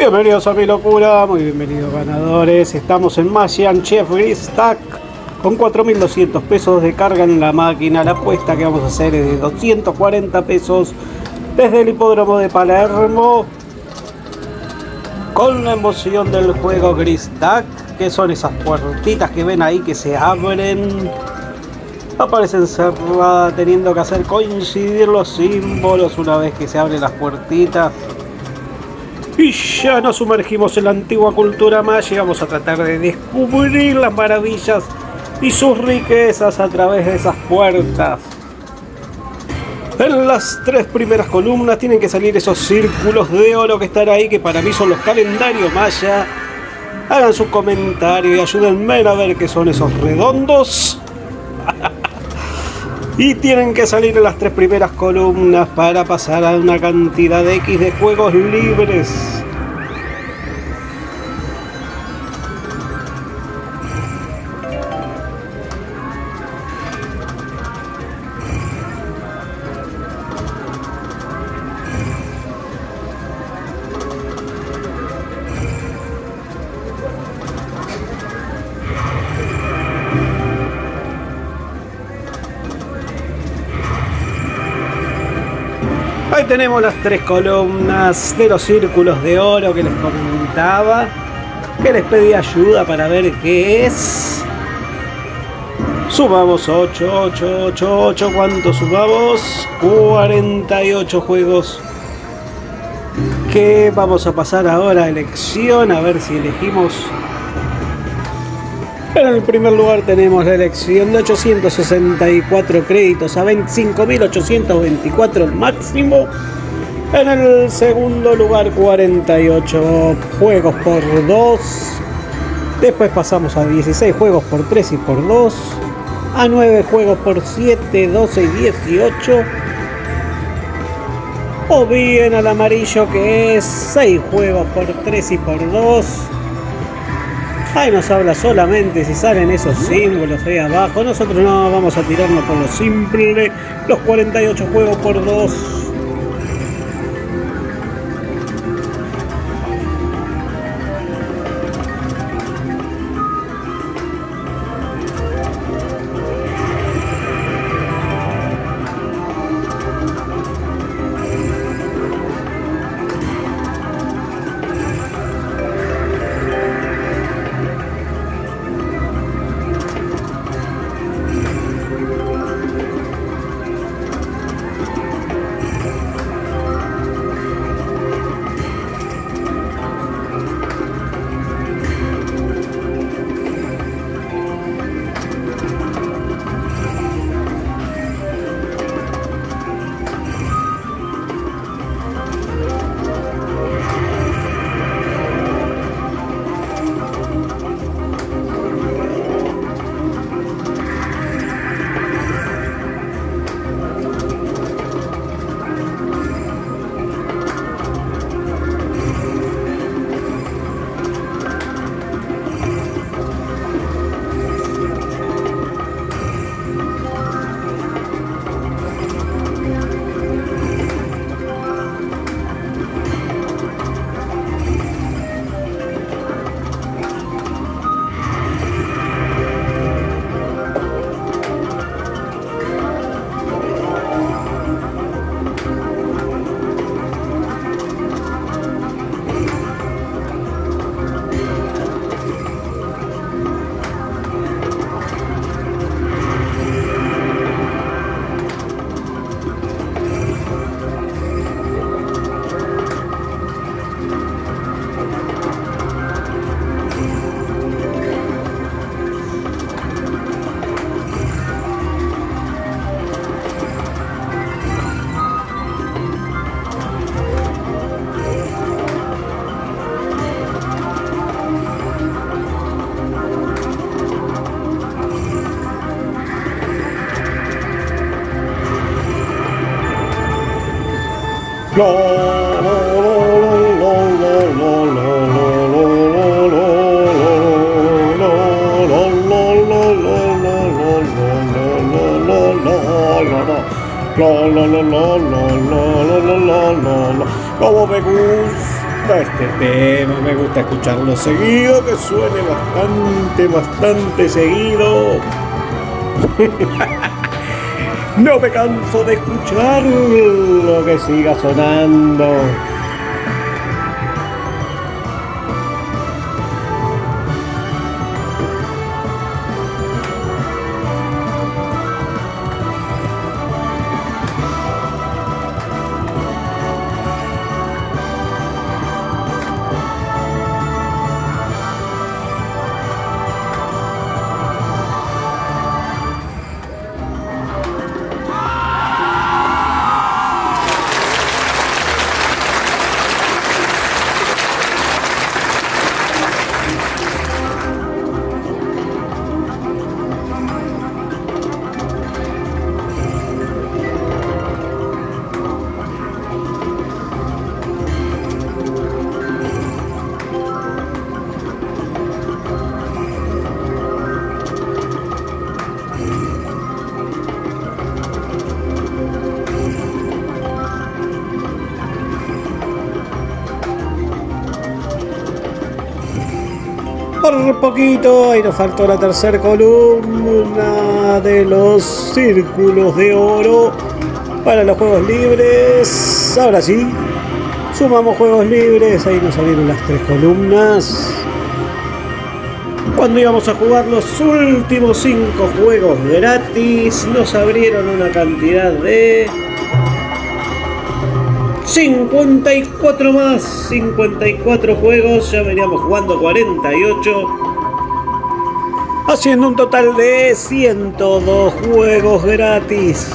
Bienvenidos a mi locura, muy bienvenidos ganadores. Estamos en Mayan Chief Great Stacks con 4.200 pesos de carga en la máquina. La apuesta que vamos a hacer es de 240 pesos desde el Hipódromo de Palermo. Con la emoción del juego Great Stacks, que son esas puertitas que ven ahí que se abren, aparecen cerradas, teniendo que hacer coincidir los símbolos una vez que se abren las puertitas. Y ya nos sumergimos en la antigua cultura maya y vamos a tratar de descubrir las maravillas y sus riquezas a través de esas puertas. En las tres primeras columnas tienen que salir esos círculos de oro que están ahí, que para mí son los calendarios maya. Hagan su comentario y ayúdenme a ver qué son esos redondos. Y tienen que salir en las tres primeras columnas para pasar a una cantidad de X de juegos libres. Ahí tenemos las tres columnas de los círculos de oro que les comentaba, que les pedí ayuda para ver qué es. Sumamos 8, 8, 8, 8, ¿cuánto sumamos? 48 juegos que vamos a pasar ahora a elección, a ver si elegimos. En el primer lugar tenemos la elección de 864 créditos a 25.824 el máximo. En el segundo lugar 48 juegos por 2. Después pasamos a 16 juegos por 3 y por 2. A 9 juegos por 7, 12 y 18. O bien al amarillo, que es 6 juegos por 3 y por 2. Ahí nos habla solamente si salen esos símbolos ahí abajo. Nosotros no vamos a tirarnos por lo simple, los 48 juegos por 2. Como me gusta gusta este tema, me gusta escucharlo seguido, que suene bastante seguido. No me canso de escucharlo, que siga sonando. Poquito, ahí nos faltó la tercera columna de los círculos de oro para los juegos libres. Ahora sí, sumamos juegos libres, ahí nos salieron las tres columnas. Cuando íbamos a jugar los últimos 5 juegos gratis, nos abrieron una cantidad de 54 más, 54 juegos, ya veníamos jugando 48. Haciendo un total de 102 juegos gratis.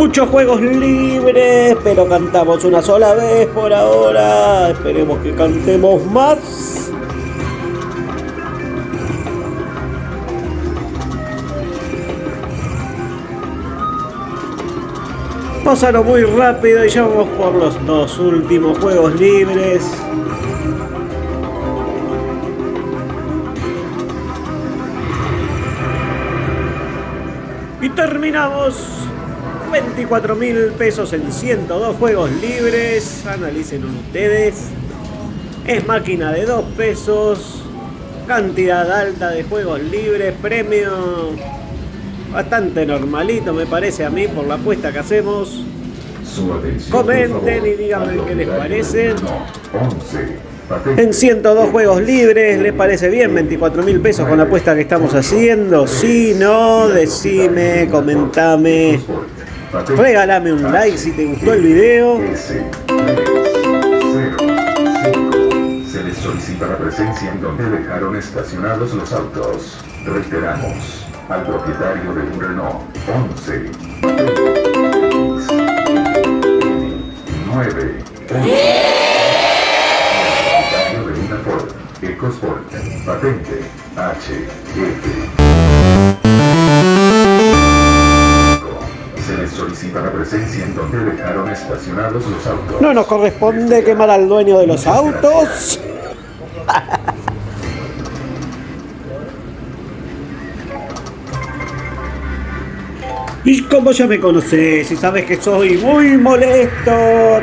muchos juegos libres, pero cantamos una sola vez por ahora. Esperemos que cantemos más. Pasaron muy rápido y ya vamos por los dos últimos juegos libres. Y terminamos. 24.000 pesos en 102 juegos libres. Analicen ustedes. Es máquina de 2 pesos. Cantidad alta de juegos libres. Premio bastante normalito, me parece a mí, por la apuesta que hacemos. Comenten y díganme qué les parece. En 102 juegos libres, ¿les parece bien 24.000 pesos con la apuesta que estamos haciendo? Si no, decime, comentame, regálame un like si te gustó el video. Se les solicita la presencia en donde dejaron estacionados los autos. Reiteramos, al propietario de un Renault 11, 9, 11. Ford Ecosport, patente HF. Se les solicita la presencia en donde dejaron estacionados los autos. No nos corresponde quemar al dueño de los autos. Y como ya me conocés y sabes que soy muy molesto,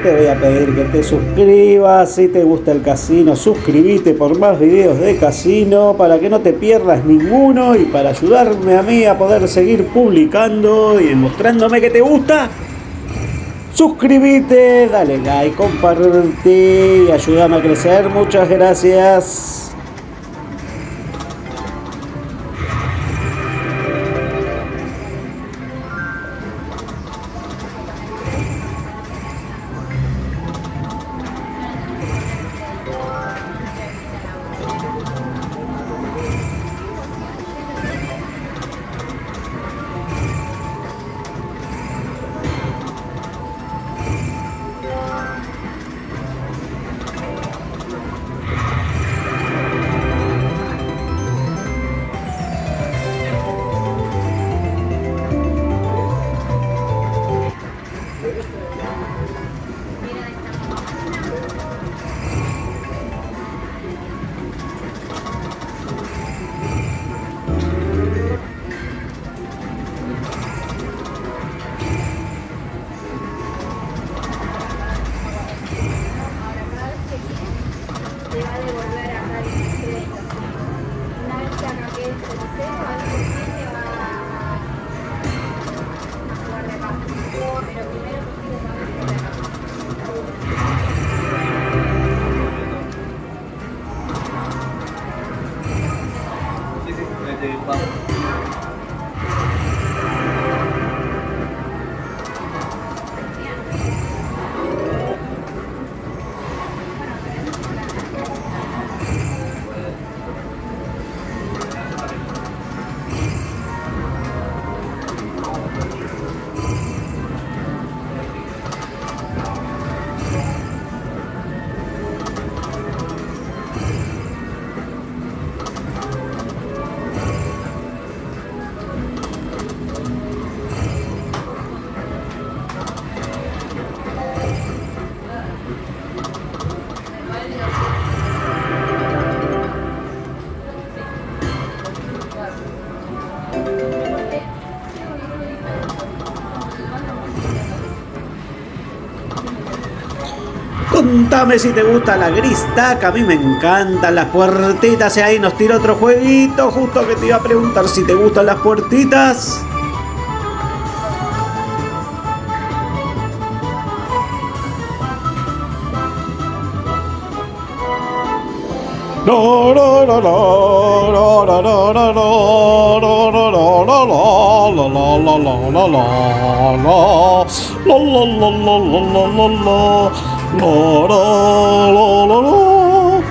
te voy a pedir que te suscribas. Si te gusta el casino, suscríbete por más videos de casino para que no te pierdas ninguno y para ayudarme a mí a poder seguir publicando y demostrándome que te gusta. Suscríbete, dale like, comparte y ayúdame a crecer. Muchas gracias. Contame si te gusta la gristaca, a mí me encantan las puertitas. Y ahí nos tira otro jueguito, justo que te iba a preguntar si te gustan las puertitas. No, no, no, no, no, no, no, no, no. No, no, no, no, no.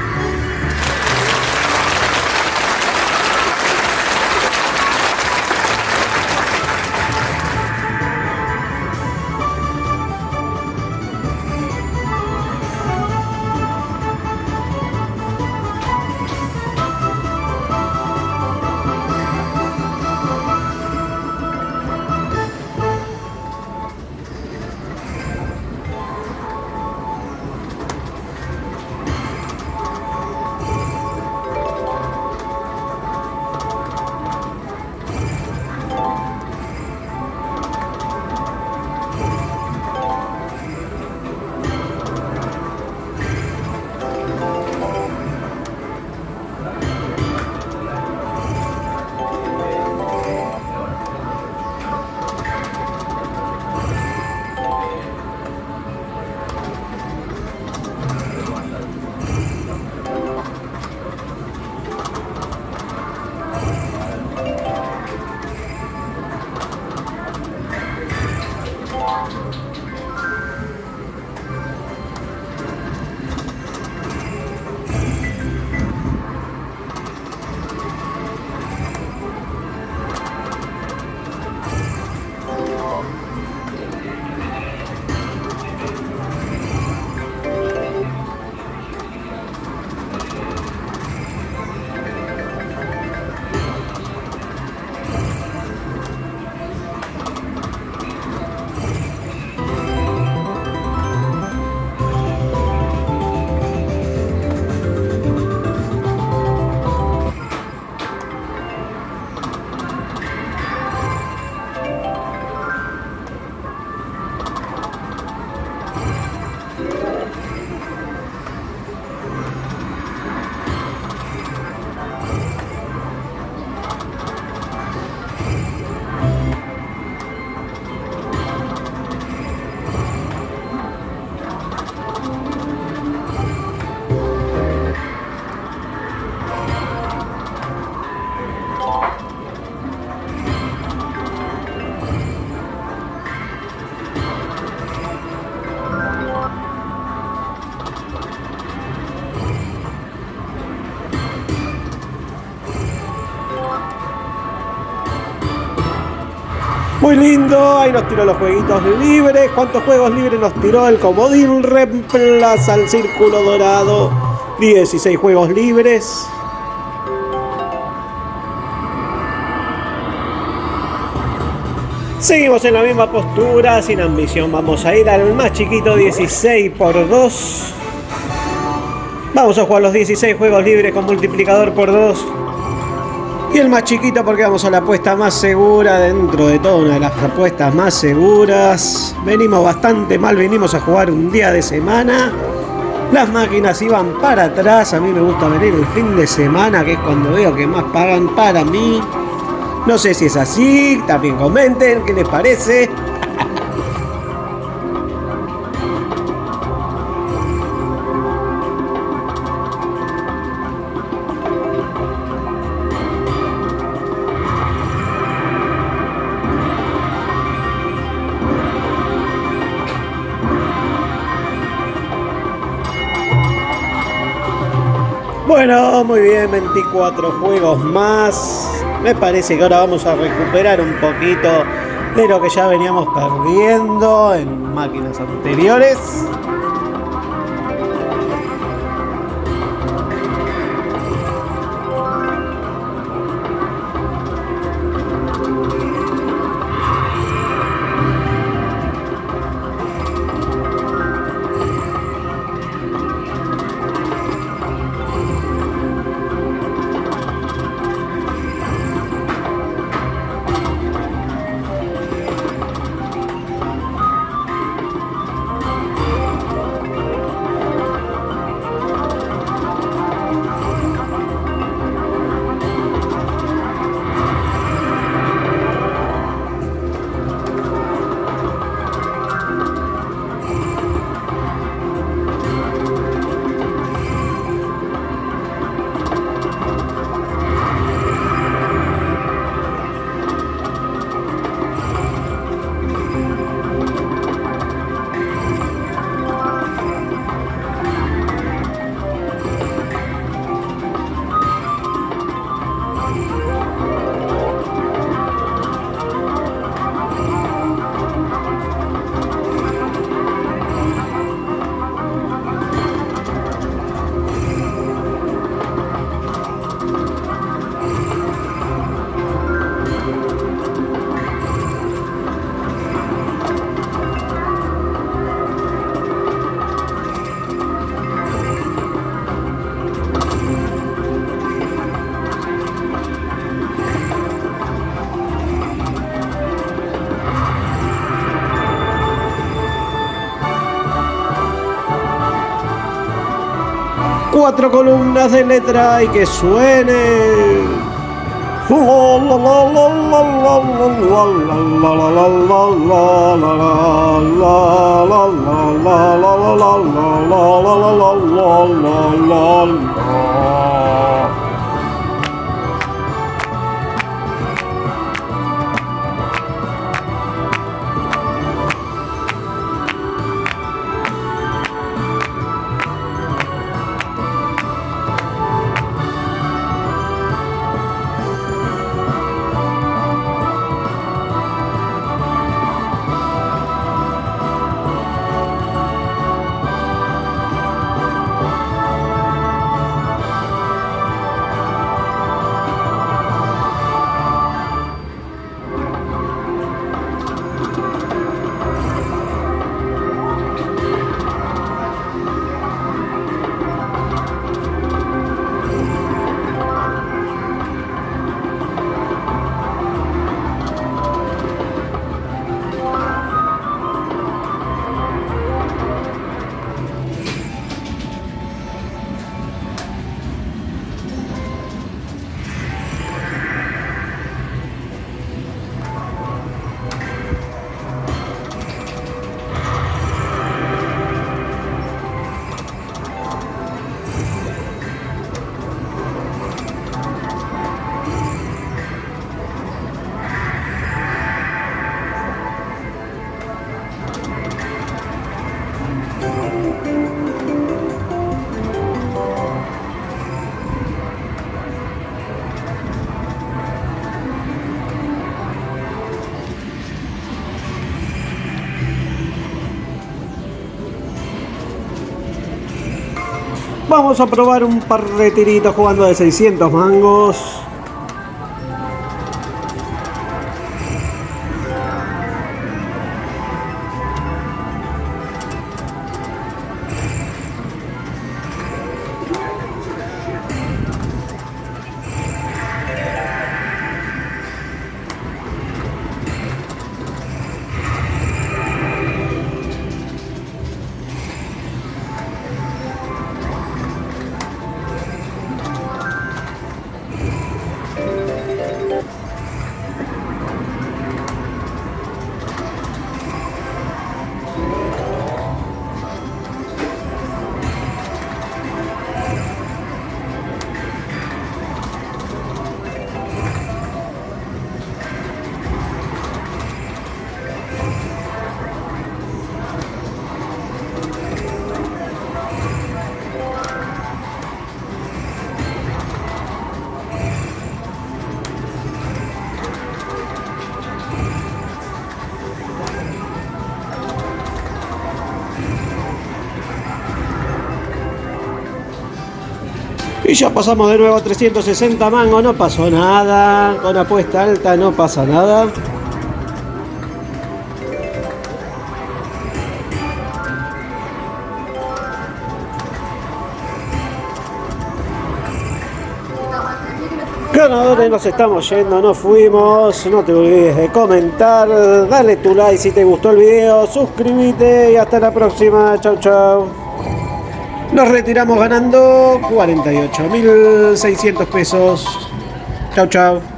Muy lindo, ahí nos tiró los jueguitos libres. ¿Cuántos juegos libres nos tiró el comodín? Reemplaza al círculo dorado. 16 juegos libres. Seguimos en la misma postura, sin ambición. Vamos a ir al más chiquito, 16 por 2. Vamos a jugar los 16 juegos libres con multiplicador por 2. Y el más chiquito porque vamos a la apuesta más segura. Dentro de todo, una de las apuestas más seguras. Venimos bastante mal, venimos a jugar un día de semana. Las máquinas iban para atrás. A mí me gusta venir el fin de semana, que es cuando veo que más pagan para mí. No sé si es así, también comenten qué les parece. Bueno, muy bien, 24 juegos más. Me parece que ahora vamos a recuperar un poquito de lo que ya veníamos perdiendo en máquinas anteriores. Cuatro columnas de letra y que suene. Vamos a probar un par de tiritos jugando de 600 mangos. Y ya pasamos de nuevo a 360 mangos, no pasó nada, con apuesta alta no pasa nada. Ganadores nos estamos yendo, nos fuimos, no te olvides de comentar, dale tu like si te gustó el video, suscríbete y hasta la próxima, chau chau. Nos retiramos ganando 48.600 pesos. Chau, chau.